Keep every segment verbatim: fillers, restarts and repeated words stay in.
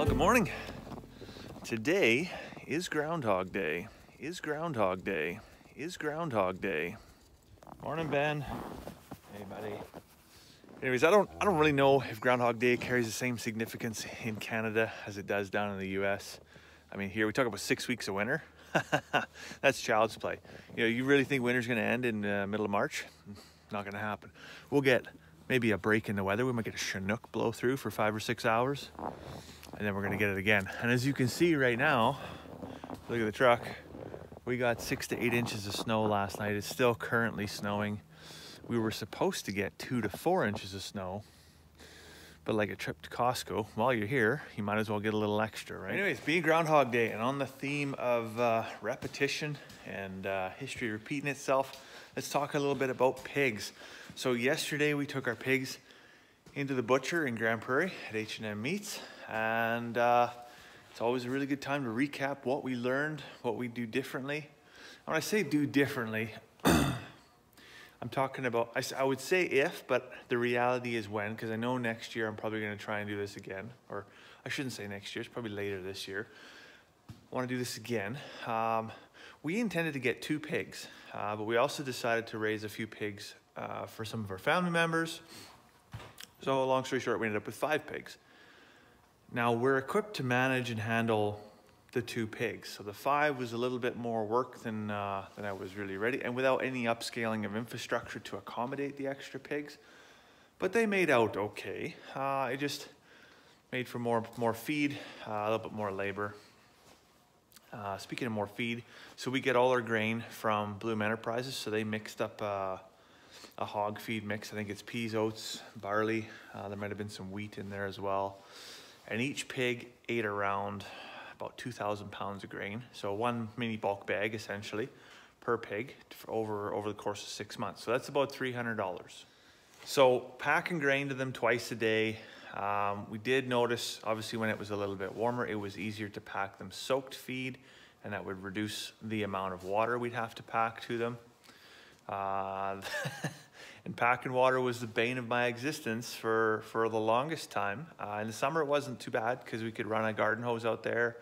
Well, good morning. Today is Groundhog Day. Is Groundhog Day. Is Groundhog Day. Morning, Ben. Hey, buddy. Anyways, I don't I don't really know if Groundhog Day carries the same significance in Canada as it does down in the U S. I mean, here we talk about six weeks of winter. That's child's play. You know, you really think winter's gonna end in the uh, middle of March? Not gonna happen. We'll get maybe a break in the weather. We might get a Chinook blow through for five or six hours, and then we're gonna get it again. And as you can see right now, look at the truck. We got six to eight inches of snow last night. It's still currently snowing. We were supposed to get two to four inches of snow, but like a trip to Costco, while you're here, you might as well get a little extra, right? Anyways, being Groundhog Day and on the theme of uh, repetition and uh, history repeating itself, let's talk a little bit about pigs. So yesterday we took our pigs into the butcher in Grand Prairie at H and M Meats, and uh, it's always a really good time to recap what we learned, what we do differently. When I say do differently, I'm talking about, I, I would say if, but the reality is when, because I know next year I'm probably going to try and do this again, or I shouldn't say next year, it's probably later this year. I want to do this again. Um, we intended to get two pigs, uh, but we also decided to raise a few pigs uh, for some of our family members. So long story short, we ended up with five pigs. Now we're equipped to manage and handle the two pigs. So the five was a little bit more work than, uh, than I was really ready, and without any upscaling of infrastructure to accommodate the extra pigs. But they made out okay. Uh, it just made for more, more feed, uh, a little bit more labor. Uh, speaking of more feed, so we get all our grain from Bloom Enterprises. So they mixed up uh, a hog feed mix. I think it's peas, oats, barley. Uh, there might've been some wheat in there as well. And each pig ate around about two thousand pounds of grain. So one mini bulk bag essentially per pig for over, over the course of six months. So that's about three hundred dollars. So packing grain to them twice a day. Um, we did notice, obviously when it was a little bit warmer, it was easier to pack them soaked feed, and that would reduce the amount of water we'd have to pack to them. Uh, and packing water was the bane of my existence for, for the longest time. Uh, in the summer, it wasn't too bad because we could run a garden hose out there.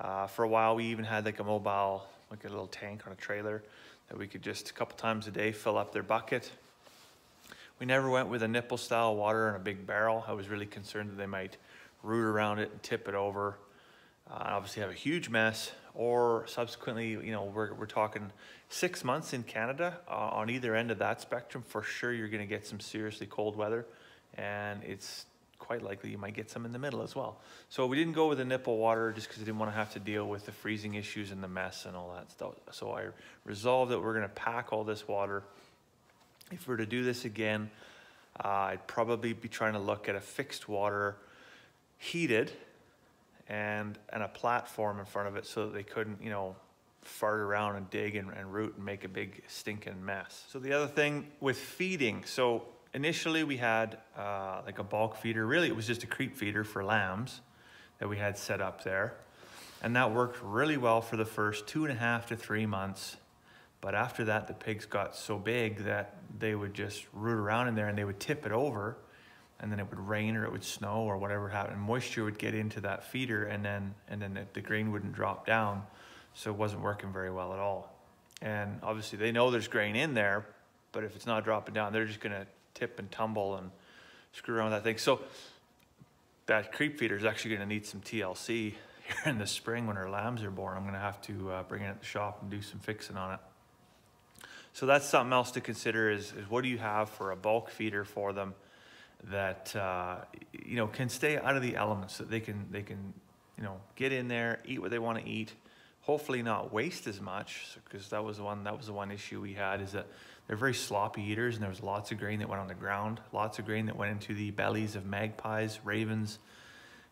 Uh, for a while, we even had like a mobile, like a little tank on a trailer that we could just a couple times a day fill up their bucket. We never went with a nipple style water in a big barrel. I was really concerned that they might root around it and tip it over. Uh, obviously have a huge mess, or subsequently, you know, we're, we're talking six months in Canada. Uh, on either end of that spectrum, for sure you're gonna get some seriously cold weather, and it's quite likely you might get some in the middle as well. So we didn't go with the nipple water just because I didn't want to have to deal with the freezing issues and the mess and all that stuff. So I resolved that we're gonna pack all this water. If we were to do this again, uh, I'd probably be trying to look at a fixed water heated and and a platform in front of it so that they couldn't, you know, fart around and dig and, and root and make a big stinking mess. So the other thing with feeding, so initially we had uh, like a bulk feeder. Really, it was just a creep feeder for lambs that we had set up there. And that worked really well for the first two and a half to three months. But after that, the pigs got so big that they would just root around in there and they would tip it over. And then it would rain or it would snow or whatever happened. Moisture would get into that feeder, and then and then the, the grain wouldn't drop down. So it wasn't working very well at all. And obviously they know there's grain in there, but if it's not dropping down, they're just gonna tip and tumble and screw around with that thing. So that creep feeder is actually gonna need some T L C here in the spring when our lambs are born. I'm gonna have to uh, bring it at the shop and do some fixing on it. So that's something else to consider is, is what do you have for a bulk feeder for them that uh, you know, can stay out of the elements, so that they can they can you know, get in there, eat what they want to eat, hopefully not waste as much, because that was the one that was the one issue we had, is that they're very sloppy eaters, and there was lots of grain that went on the ground, lots of grain that went into the bellies of magpies, ravens,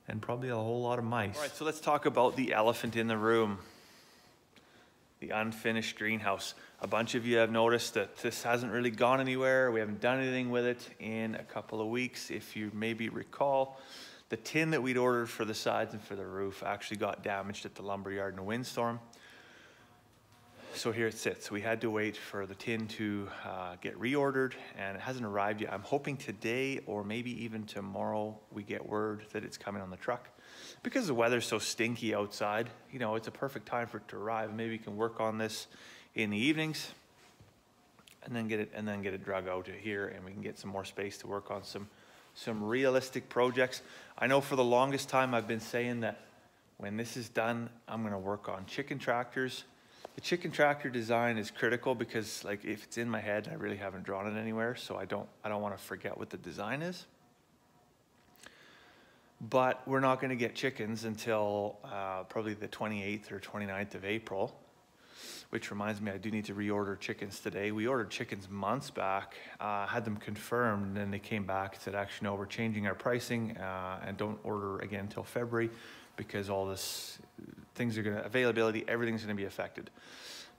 and probably a whole lot of mice. All right, so let's talk about the elephant in the room, the unfinished greenhouse. A bunch of you have noticed that this hasn't really gone anywhere. We haven't done anything with it in a couple of weeks. If you maybe recall, the tin that we'd ordered for the sides and for the roof actually got damaged at the lumber yard in a windstorm. So here it sits. We had to wait for the tin to uh, get reordered, and it hasn't arrived yet. I'm hoping today or maybe even tomorrow we get word that it's coming on the truck. Because the weather's so stinky outside, you know, it's a perfect time for it to arrive. Maybe we can work on this in the evenings and then get it and then get it drug out to here, and we can get some more space to work on some some realistic projects. I know for the longest time I've been saying that when this is done, I'm gonna work on chicken tractors. The chicken tractor design is critical because, like, if it's in my head, I really haven't drawn it anywhere, so I don't I don't want to forget what the design is. But we're not going to get chickens until uh, probably the twenty-eighth or twenty-ninth of April, which reminds me I do need to reorder chickens today. We ordered chickens months back, uh, had them confirmed, and then they came back and said, actually, no, we're changing our pricing uh, and don't order again until February, because all this things are going to availability, everything's going to be affected.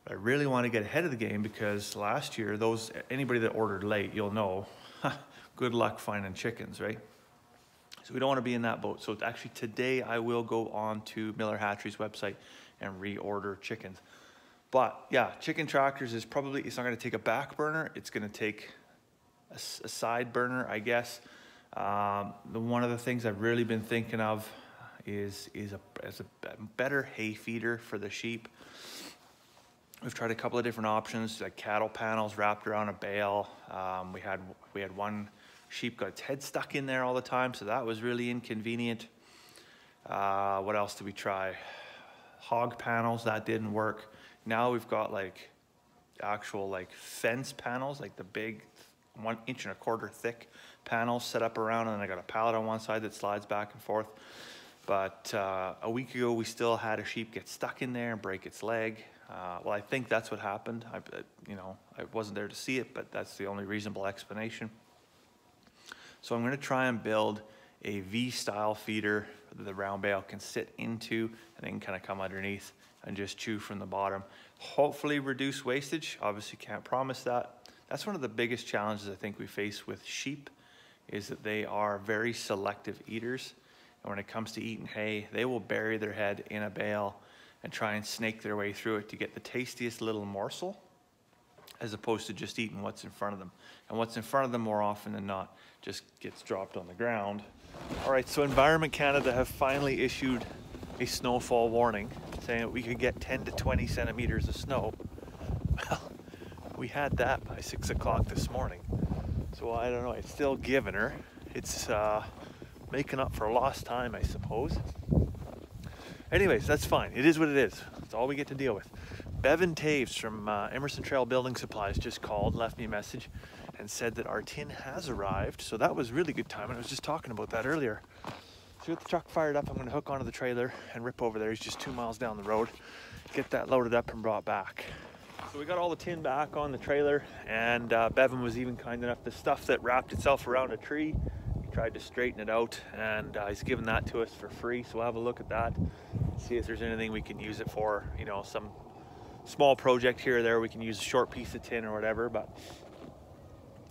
But I really want to get ahead of the game, because last year, those anybody that ordered late, you'll know, good luck finding chickens, right? So we don't want to be in that boat. So actually today I will go on to Miller Hatchery's website and reorder chickens. But yeah, chicken tractors is probably, it's not going to take a back burner. It's going to take a, a side burner, I guess. Um, the, one of the things I've really been thinking of is is a, is a better hay feeder for the sheep. We've tried a couple of different options, like cattle panels wrapped around a bale. Um, we had we had one sheep got its head stuck in there all the time, so that was really inconvenient. Uh, what else did we try? Hog panels, that didn't work. Now we've got like actual like fence panels, like the big one inch and a quarter thick panels set up around, and I got a pallet on one side that slides back and forth. But uh, a week ago, we still had a sheep get stuck in there and break its leg. Uh, well, I think that's what happened. I, you know, I wasn't there to see it, but that's the only reasonable explanation. So I'm going to try and build a V-style feeder that the round bale can sit into and then kind of come underneath and just chew from the bottom. Hopefully reduce wastage. Obviously can't promise that. That's one of the biggest challenges I think we face with sheep, is that they are very selective eaters. And when it comes to eating hay, they will bury their head in a bale and try and snake their way through it to get the tastiest little morsel, as opposed to just eating what's in front of them. And what's in front of them more often than not just gets dropped on the ground. All right, so Environment Canada have finally issued a snowfall warning, saying that we could get ten to twenty centimeters of snow. Well, we had that by six o'clock this morning. So I don't know, it's still giving her. It's, uh, making up for lost time, I suppose. Anyways, that's fine. It is what it is. It's all we get to deal with. Bevan Taves from uh, Emerson Trail Building Supplies just called, left me a message, and said that our tin has arrived. So that was really good timing. I was just talking about that earlier. So we got the truck fired up. I'm going to hook onto the trailer and rip over there. He's just two miles down the road. Get that loaded up and brought back. So we got all the tin back on the trailer, and uh, Bevan was even kind enough. The stuff that wrapped itself around a tree, tried to straighten it out, and uh, he's given that to us for free, so we'll have a look at that, see if there's anything we can use it for, you know, some small project here or there. We can use a short piece of tin or whatever, but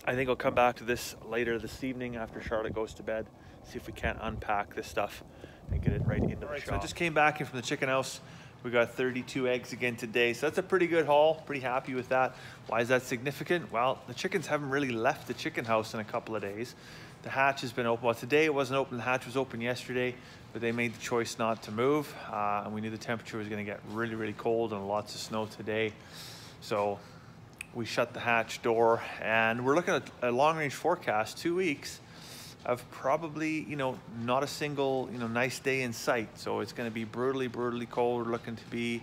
I think I'll come back to this later this evening after Charlotte goes to bed, see if we can't unpack this stuff and get it right into the shop. So I just came back in from the chicken house. We got thirty-two eggs again today, so that's a pretty good haul. Pretty happy with that. Why is that significant? Well, the chickens haven't really left the chicken house in a couple of days. The hatch has been open. Well, today it wasn't open. The hatch was open yesterday, but they made the choice not to move. Uh, and we knew the temperature was going to get really, really cold and lots of snow today. So we shut the hatch door, and we're looking at a long-range forecast, two weeks of probably, you know, not a single, you know, nice day in sight. So it's going to be brutally, brutally cold. We're looking to be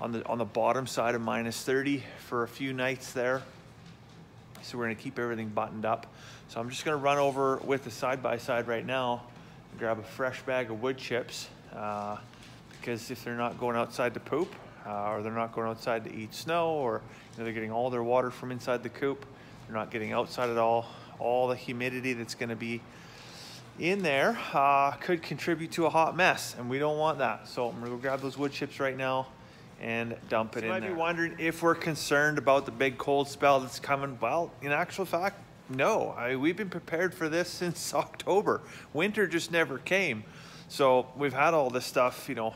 on the on the bottom side of minus thirty for a few nights there. So we're going to keep everything buttoned up. So I'm just going to run over with the side-by-side right now and grab a fresh bag of wood chips, uh, because if they're not going outside to poop, uh, or they're not going outside to eat snow, or you know, they're getting all their water from inside the coop, they're not getting outside at all. All the humidity that's going to be in there uh, could contribute to a hot mess, and we don't want that. So I'm going to go grab those wood chips right now and dump it in there. You might be wondering if we're concerned about the big cold spell that's coming. Well, in actual fact, no. I, we've been prepared for this since October. Winter just never came. So we've had all this stuff, you know,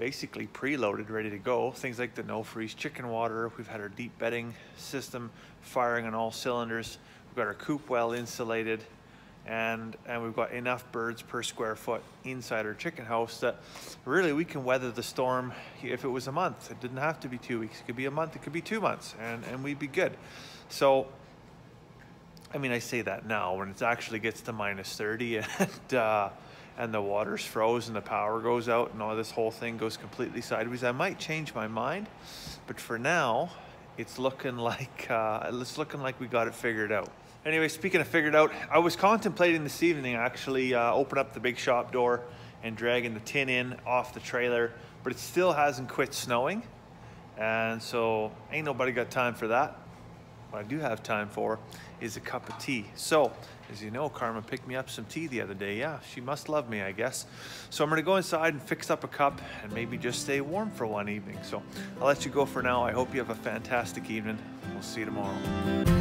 basically preloaded, ready to go. Things like the no-freeze chicken water. We've had our deep bedding system firing on all cylinders. We've got our coop well insulated, and and we've got enough birds per square foot inside our chicken house that really we can weather the storm. If it was a month, it didn't have to be two weeks. It could be a month. It could be two months, and and we'd be good. So, I mean, I say that now when it actually gets to minus thirty and. Uh, and the water's frozen, the power goes out, and all this whole thing goes completely sideways, I might change my mind, but for now, it's looking like uh, it's looking like we got it figured out. Anyway, speaking of figured out, I was contemplating this evening actually uh, open up the big shop door and dragging the tin in off the trailer, but it still hasn't quit snowing, and so ain't nobody got time for that. What I do have time for is a cup of tea. So, as you know, Karma picked me up some tea the other day. Yeah, she must love me, I guess. So I'm gonna go inside and fix up a cup and maybe just stay warm for one evening. So I'll let you go for now. I hope you have a fantastic evening. We'll see you tomorrow.